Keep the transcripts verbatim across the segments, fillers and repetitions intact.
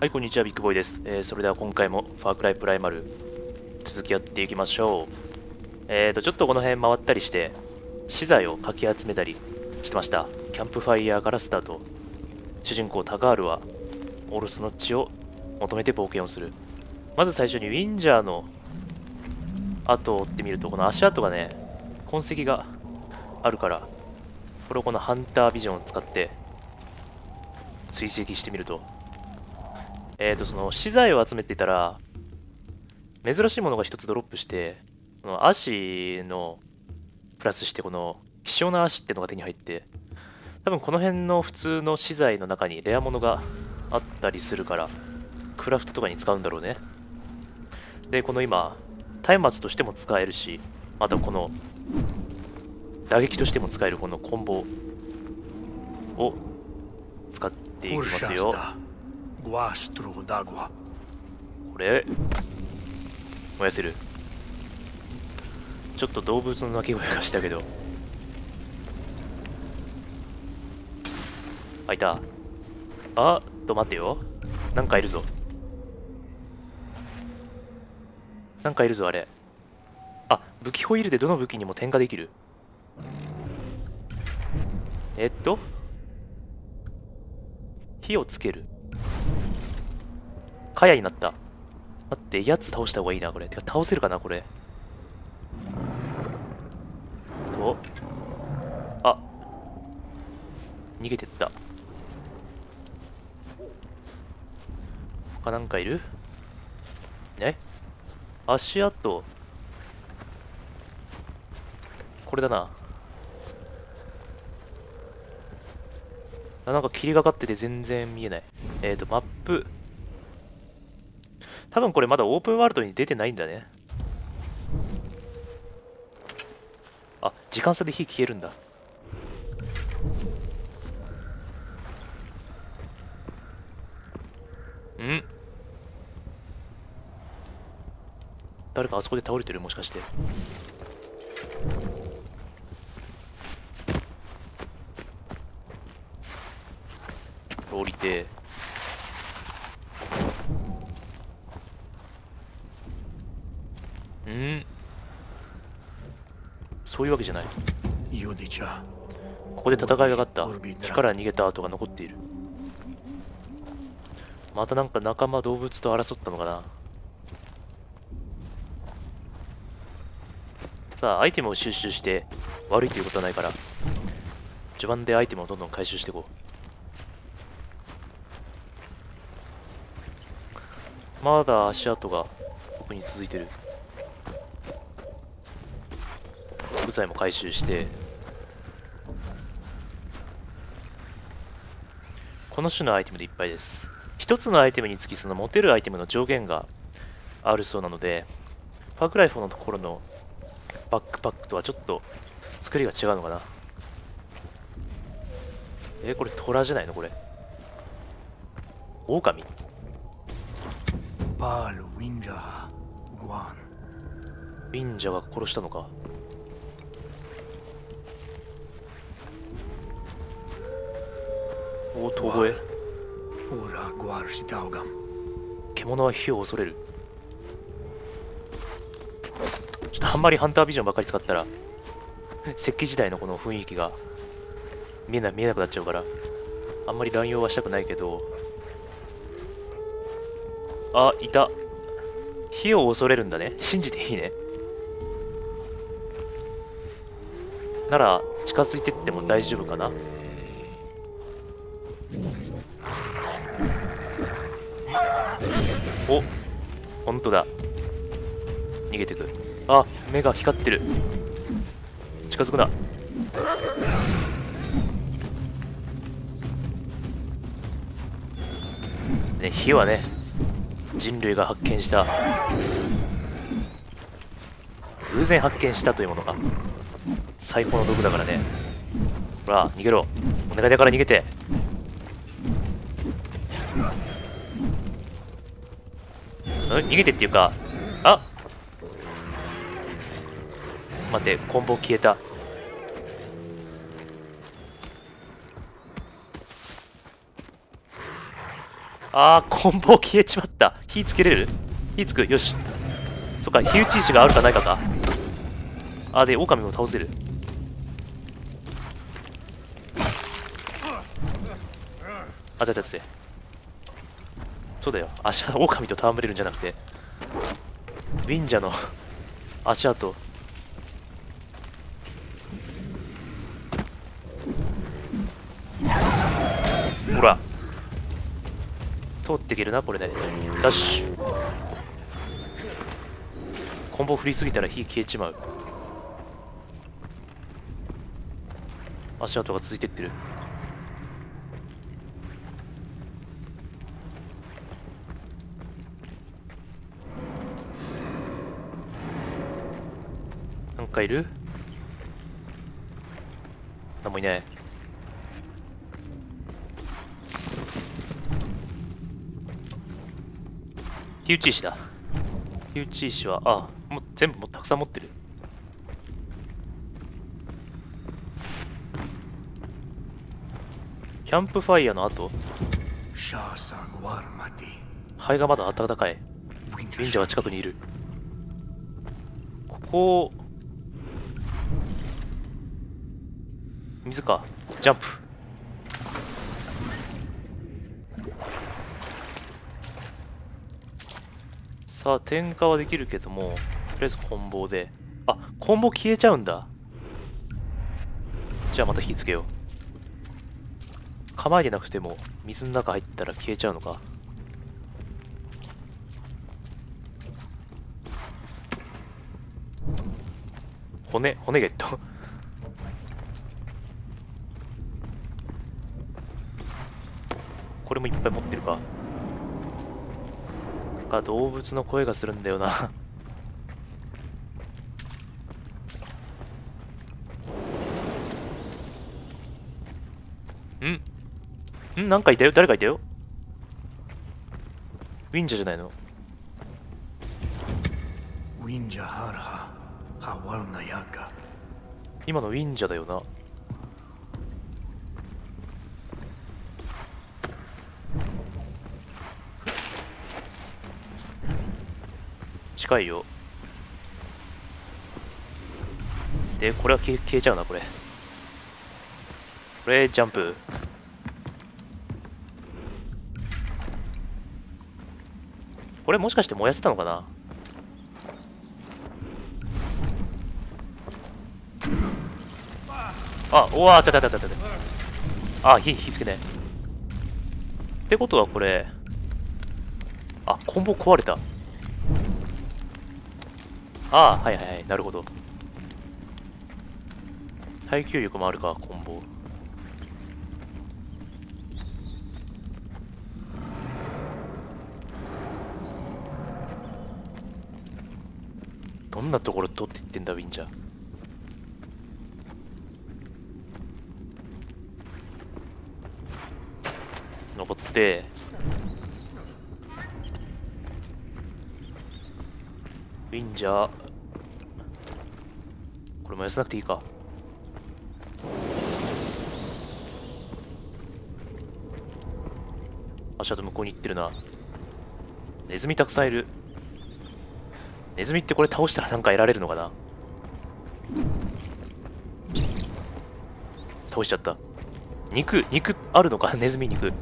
はい、こんにちは、ビッグボーイです。えー、それでは今回もファークライプライマル続きやっていきましょう。えーと、ちょっとこの辺回ったりして資材をかき集めたりしてました。キャンプファイヤーからスタート。主人公タガールはオルスの血を求めて冒険をする。まず最初にウィンジャーの跡を追ってみると、この足跡がね、痕跡があるから、これをこのハンタービジョンを使って追跡してみると、えっと、その資材を集めていたら、珍しいものが一つドロップして、この足のプラスして、この希少な足ってのが手に入って、多分この辺の普通の資材の中にレアものがあったりするから、クラフトとかに使うんだろうね。で、この今、松明としても使えるし、またこの打撃としても使えるこのコンボを使っていきますよ。これ燃やせる。ちょっと動物の鳴き声がしたけど、あいた。あっと待てよ、なんかいるぞ、なんかいるぞ。あれ、あ、武器ホイールでどの武器にも点火できる。えっと火をつける。かやになった。待って、やつ倒した方がいいなこれ。てか倒せるかなこれと。あ、逃げてった。他なんかいるね。足跡、これだな。あ、なんか霧がかってて全然見えない。えっと、マップ。多分これまだオープンワールドに出てないんだね。あ、時間差で火消えるんだ。ん？誰かあそこで倒れてる、もしかして。降りて、うん、そういうわけじゃない。ここで戦いがあった。火から逃げた跡が残っている。またなんか仲間動物と争ったのかな。さあ、アイテムを収集して悪いということはないから、序盤でアイテムをどんどん回収していこう。まだ足跡がここに続いてる。部材も回収して、この種のアイテムでいっぱいです。一つのアイテムにつきその持てるアイテムの上限があるそうなので、ファークライフォーのところのバックパックとはちょっと作りが違うのかな。えー、これトラじゃないのこれ。オオカミ。パール・ウィンジャー・グワン。ウィンジャーが殺したのか。おお、遠吠え。獣は火を恐れる。ちょっとあんまりハンタービジョンばっかり使ったら石器時代のこの雰囲気が見えな、見えなくなっちゃうから、あんまり乱用はしたくないけど。あ、いた。火を恐れるんだね。信じていいね。なら近づいてっても大丈夫かな。お、ほんとだ。逃げてく。あ、目が光ってる。近づくな。ね、火はね、人類が発見した、偶然発見したというものが最高の毒だからね。ほら逃げろ、お願いだから逃げて。逃げてっていうか、あっ待て、コンボ消えた。あー、コンボ消えちまった。火つけれる？火つく？よし。そっか、火打ち石があるかないかか。あーで、狼も倒せる。あ、ちゃちゃちゃ。そうだよ、足は狼と戯れるんじゃなくて忍者の足跡。ほら通っていけるなこれね。ダッシュ。コンボ振りすぎたら火消えちまう。足跡が続いてってる。なんかいる？何もいない。火打ち石だ。火打ち石は、あ、もう全部もうたくさん持ってる。キャンプファイヤーの後、灰がまだ暖かい。忍者が近くにいる。ここを水か。ジャンプ。さあ点火はできるけども、とりあえずコンボで、あ、コンボ消えちゃうんだ。じゃあまた火つけよう。構えてなくても水の中入ったら消えちゃうのか。骨骨ゲット。これもいっぱい持ってるか。なんか動物の声がするんだよな。んん、なんかいたよ。誰かいたよ。ウィンジャじゃないの？ウィンジャハラハワルナヤカ。今のウィンジャだよな。近いよ。でこれは消え、消えちゃうな。これこれジャンプ。これもしかして燃やせたのかな。あ、うわー、ちゃちゃちゃちゃちゃ。あ、火火つけね。ってことはこれ、あ、コンボ壊れた。ああ、はいはいはい、なるほど。耐久力もあるか、コンボ。どんなところ取っていってんだ、ウィンジャー。登って。ウィンジャー。これ燃やさなくていいか。足跡向こうに行ってるな。ネズミたくさんいる。ネズミってこれ倒したらなんか得られるのかな。倒しちゃった。肉肉あるのか。ネズミ肉。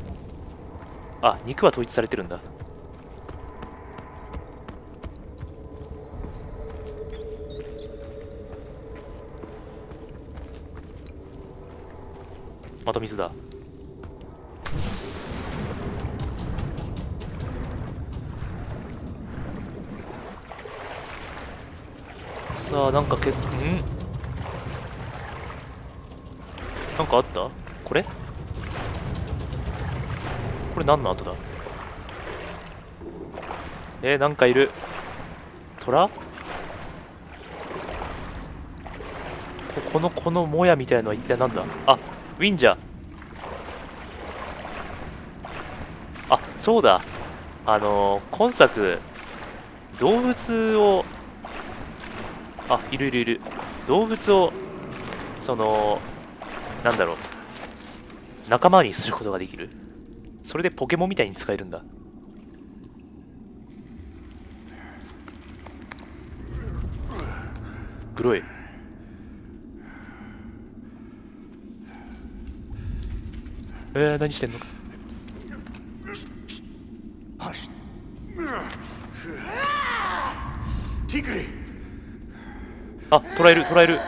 あ、肉は統一されてるんだ。また水だ。さあなんかけんなんかあった。これこれ何の跡だ。えー、なんかいる。虎。ここのこのもやみたいなのは一体何だ。あ、ウィンジャー。あ、そうだ、あのー、今作動物を、あ、いるいるいる。動物をそのなんだろう、仲間にすることができる。それでポケモンみたいに使えるんだ。黒い。えー、何してんのか。あ、捕らえる捕らえる。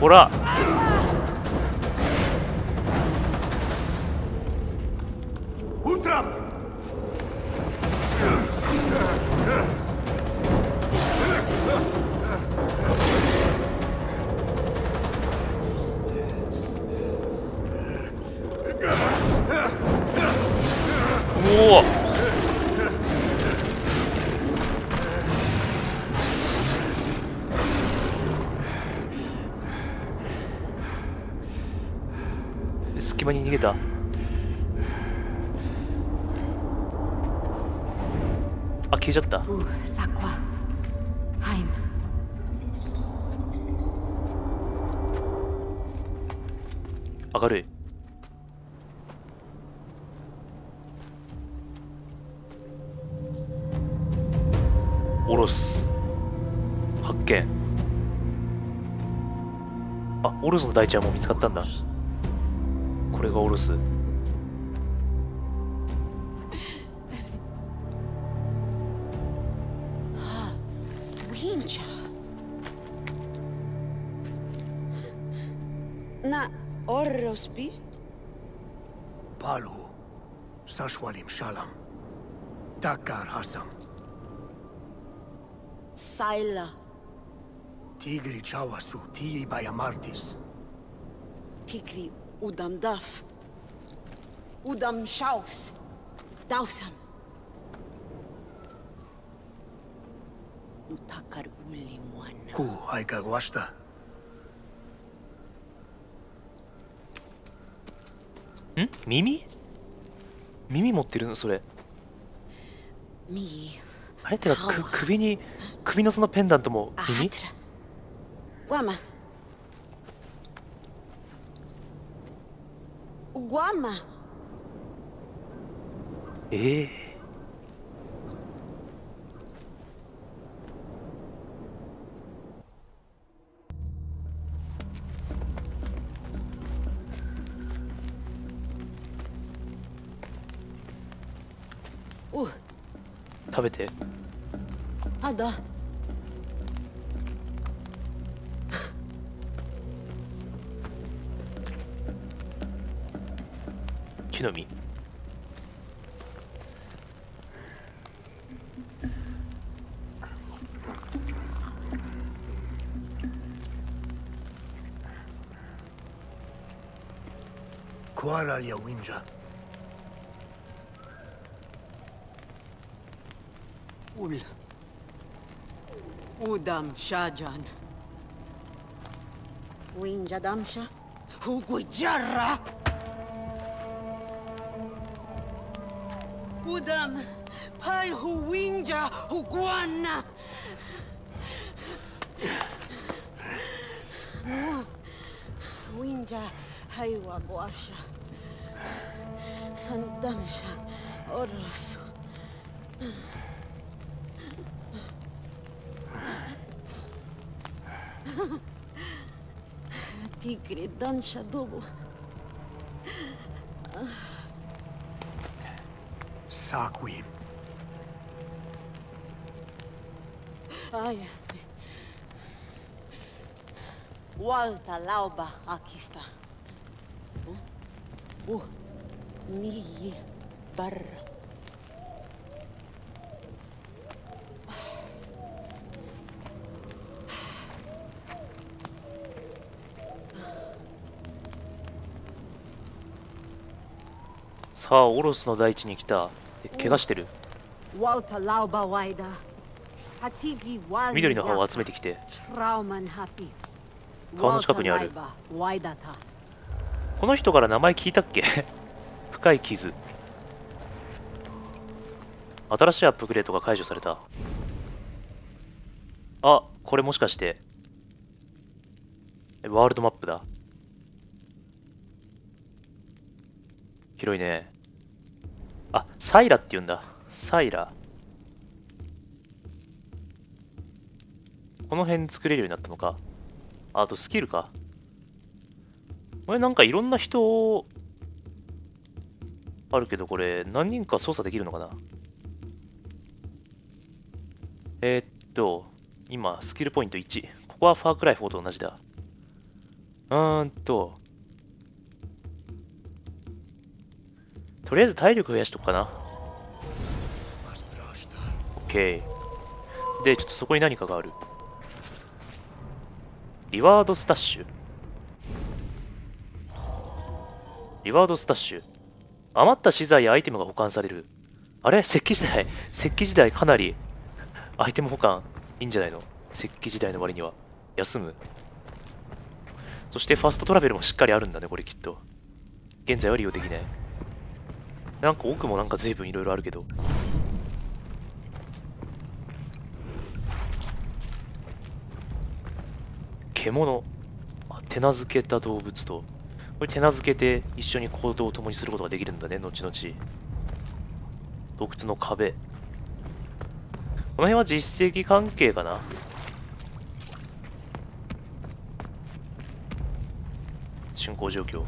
ほら。おお。隙間に逃げた。あ、消えちゃった。明るい。おろす発見。あ、オルスの大ちゃんも見つかったんだ。これがオルス。な、オルスビパルサシュワリムシャラムタカーハサンSaila. Tigri chawasu tii bayamartis. Tigri udam daf. Udam shaus. Dausam. Utakar ulimuana. Ku aikagwashta. Hmm? Mimi? Mimi motteru no sore. Mii.あれってか、首に首のそのペンダントも耳？グアマグアマ。ええ、おう、食べて。あだ。木の実。コアラリアウィンジャ。ウル。Udam Shajan Winja Damsha Hugujarra Udam Pai Huinja Huguana Winja Haiwa Guasha Sandamsha Orosu Tigre dança dobo. Saqui. Ai. Walta lauba aqui está. O ni barra.さあ、オロスの大地に来た。怪我してる。緑の葉を集めてきて。川の近くにある。この人から名前聞いたっけ深い傷。新しいアップグレードが解除された。あ、これもしかしてワールドマップだ。広いね。あ、サイラって言うんだ。サイラ。この辺作れるようになったのか。あとスキルか。これなんかいろんな人あるけど、これ何人か操作できるのかな。えー、っと今スキルポイントいち。ここはファークライフォーと同じだ。うーんととりあえず体力増やしとくかな。 OK で、ちょっとそこに何かがある。リワードスタッシュ。リワードスタッシュ。余った資材やアイテムが保管される。あれ、石器時代、石器時代かなりアイテム保管いいんじゃないの。石器時代の割には。休む。そしてファストトラベルもしっかりあるんだね、これきっと。現在は利用できない。なんか奥もなんか随分いろいろあるけど。獣。あ、手なずけた動物と。これ手なずけて一緒に行動を共にすることができるんだね、後々。洞窟の壁。この辺は実績関係かな。竣工状況。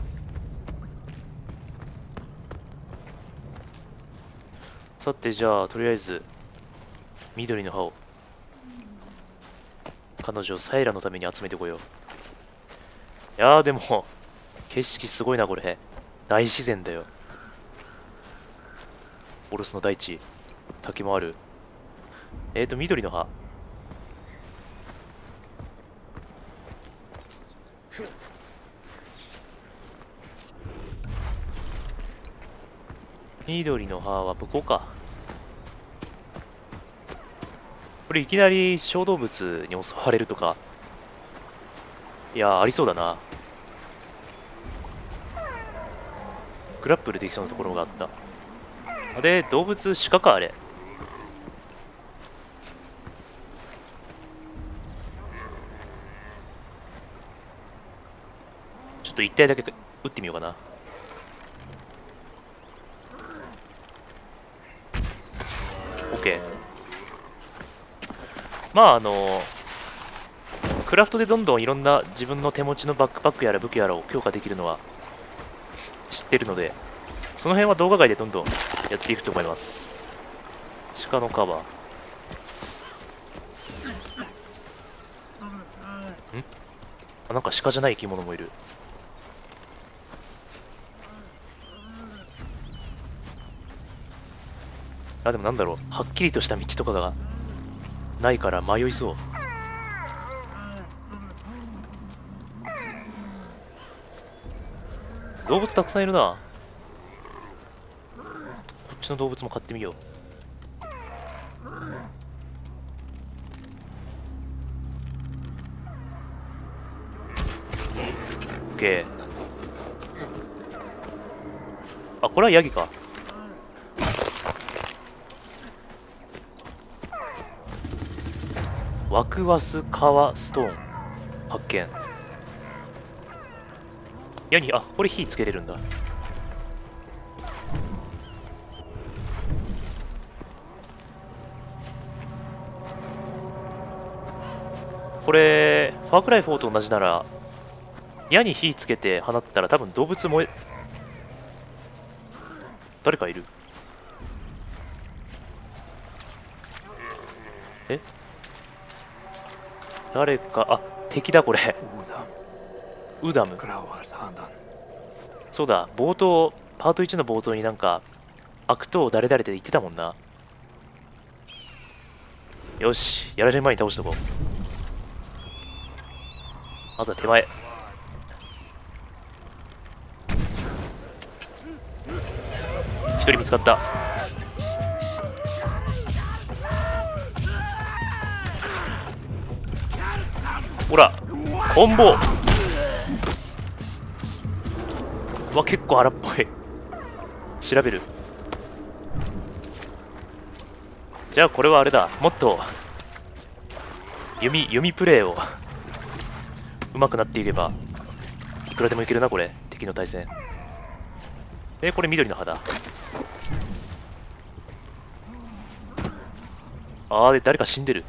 さて、じゃあとりあえず緑の葉を、彼女をサイラのために集めてこよう。いやーでも景色すごいな、これ。大自然だよ。オロスの大地、竹もある。えっと緑の葉。緑の葉は向こうか。これいきなり小動物に襲われるとか、いやありそうだな。グラップルできそうなところがあった。あれ動物、鹿か。あれちょっと一体だけ撃ってみようかな。まああのクラフトでどんどんいろんな自分の手持ちのバックパックやら武器やらを強化できるのは知ってるので、その辺は動画外でどんどんやっていくと思います。鹿の皮。ん、あ、なんか鹿じゃない生き物もいる。あ、でもなんだろう、はっきりとした道とかがないから迷いそう。動物たくさんいるな。こっちの動物も買ってみよう。OK。あ、これはヤギか。ワクワスカワストーン発見。ヤギ、あ、これ火つけれるんだ。これファークライフォーと同じなら、矢に火つけて放ったら多分動物燃え。誰かいる。え、誰か、あ、敵だこれ。ウダム。そうだ、冒頭、パートいちの冒頭になんか悪党誰々って言ってたもんな。よし、やられる前に倒しとこう。まずは手前。一人見つかった。ほら、コンボ。うわ、結構荒っぽい。調べる。じゃあこれはあれだ、もっと弓弓プレーをうまくなっていればいくらでもいけるな。これ敵の対戦。でこれ緑の葉だ。あーで誰か死んでる。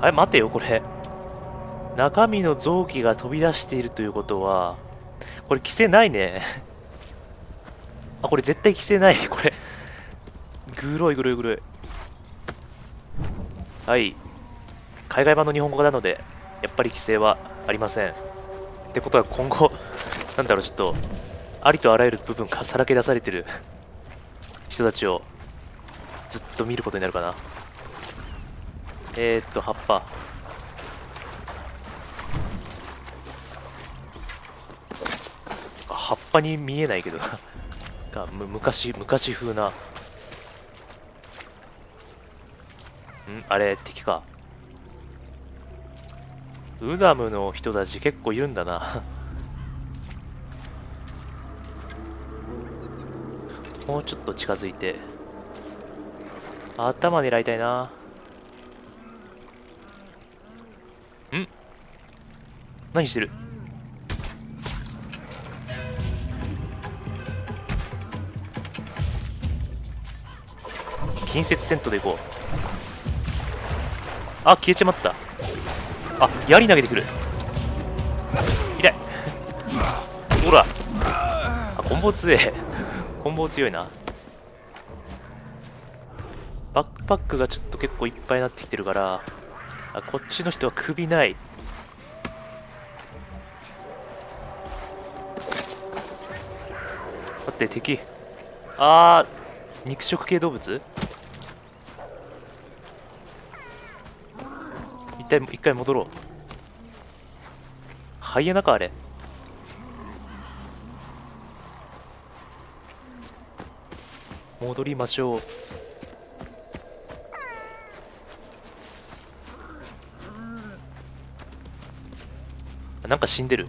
あれ待てよ、これ中身の臓器が飛び出しているということはこれ規制ないね。あ、これ絶対規制ない。これグロいグロいグロい。はい、海外版の日本語なのでやっぱり規制はありません。ってことは今後なんだろう、ちょっとありとあらゆる部分がさらけ出されてる人たちをずっと見ることになるかな。えー、っと葉っぱ葉っぱに見えないけどなむ昔昔風な。んあれ敵か。ウダムの人たち結構いるんだなもうちょっと近づいて頭狙いたいな。ん何してる。近接戦闘でいこう。あ消えちまった。あ槍投げてくる。痛いほらあコンボ強えコンボ強いな。バックパックがちょっと結構いっぱいになってきてるから。あこっちの人は首ない。待って敵あー肉食系動物一回、一回戻ろう。ハイエナかあれ。戻りましょう。なんか死んでる。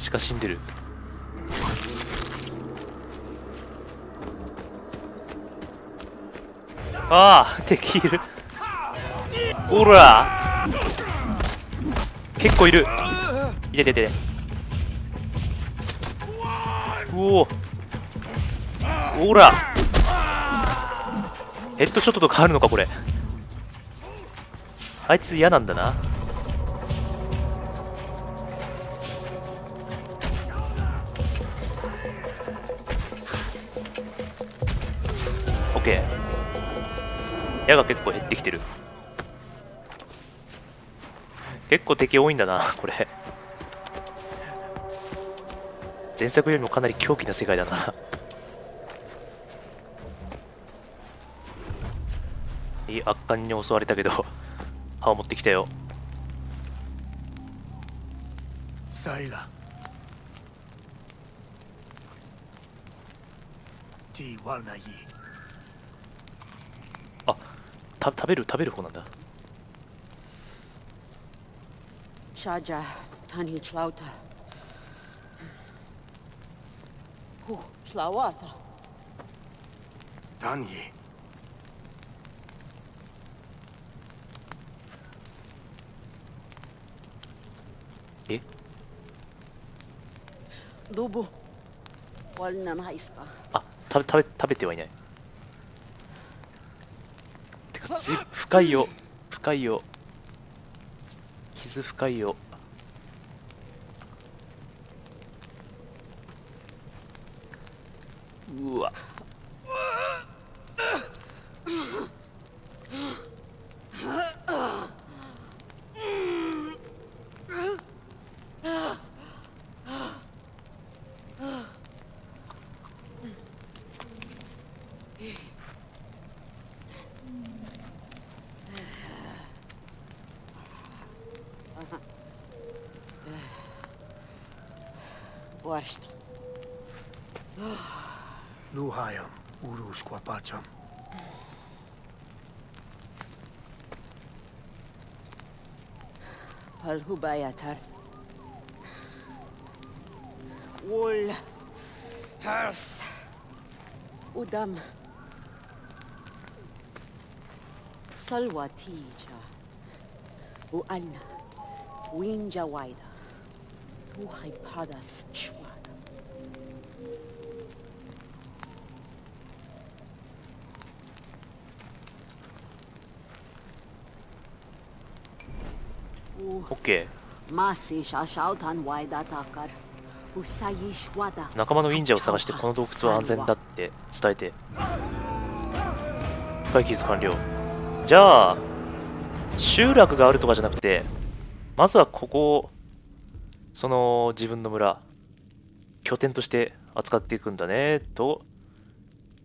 しか死んでる。ああ敵いるほら結構いる。いててておおほらヘッドショットとかあるのかこれ。あいつ嫌なんだな。オッケー矢が結構減ってきてる。結構敵多いんだなこれ。前作よりもかなり狂気な世界だないい圧巻に襲われたけど歯を持ってきたよ。サイラティワナイ。あた食べる食べる方なんだ。シャジャタニチラウタフチラワタタニえドボワルナマイスカ。あ食べ食べ食べてはいない。てかず深いよ深いよ傷深いよ。うわ Duhaj pada s čvara. OK。仲間の忍者を探してこの洞窟は安全だって伝えて。深い傷完了。じゃあ集落があるとかじゃなくて、まずはここをその自分の村拠点として扱っていくんだね。と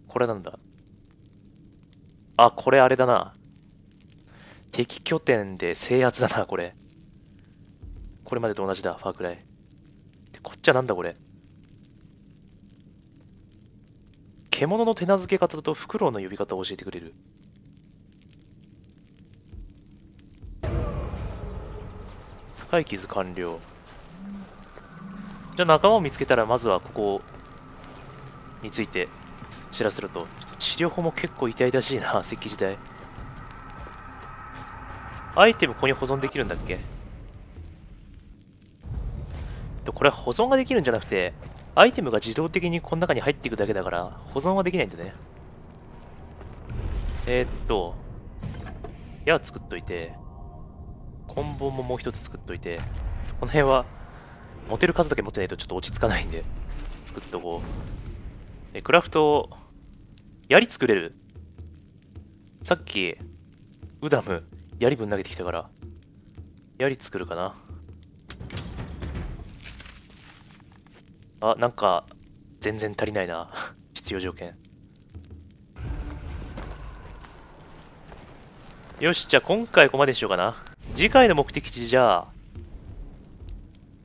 これなんだ。あ、これあれだな、敵拠点で制圧だな。これこれまでと同じだ、ファークライ。でこっちはなんだこれ、獣の手なずけ方とフクロウの呼び方を教えてくれる。深い傷完了。じゃあ仲間を見つけたらまずはここについて知らせろと。治療法も結構痛々しいな、石器時代。アイテムここに保存できるんだっけ。これは保存ができるんじゃなくてアイテムが自動的にこの中に入っていくだけだから保存はできないんだね。えー、っと矢作っといて、棍棒ももう一つ作っといて、この辺は持てる数だけ持ってないとちょっと落ち着かないんで作っとこう。えクラフト槍作れる。さっきウダム槍分投げてきたから槍作るかな。あ、なんか全然足りないな必要条件。よし、じゃあ今回ここまでにしようかな。次回の目的地、じゃあ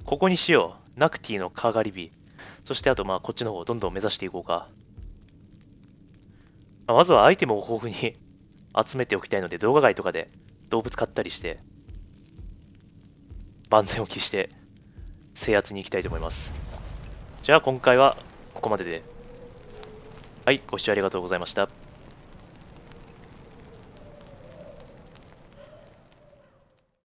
ここにしよう。ナクティのかがり火。そしてあとまあこっちの方どんどん目指していこうか。まずはアイテムを豊富に集めておきたいので、動画外とかで動物買ったりして万全を期して制圧に行きたいと思います。じゃあ今回はここまでで。はい、ご視聴ありがとうございました。